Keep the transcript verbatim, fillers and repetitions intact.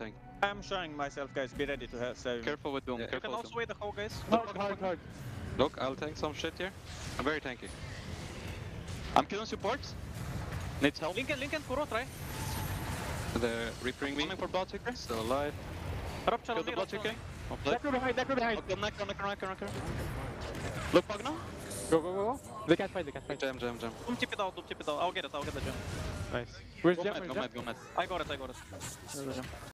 tank. I'm showing myself, guys. Be ready to have save. Careful with Doom. Yeah, careful. You can also wait the whole, guys. Hard, hard, hard. Look, I'll tank some shit here. I'm very tanky. I'm killing supports. Needs help. Lincoln, Lincoln, Kuro, try. They're reapering me. Coming for Blood Seeker. Still alive. Kill the Blood Seeker. That could be behind, that could be behind. Okay, knock, knock, knock, knock, knock. Look, Pog now. Go, go, go, go. They can't fight, they can't fight. Jam, jam, jam. Doom tip it out, Doom tip it out. I'll get it, I'll get the jam. Nice. Where's Jam? Go mad, go mad. I got it, I got it.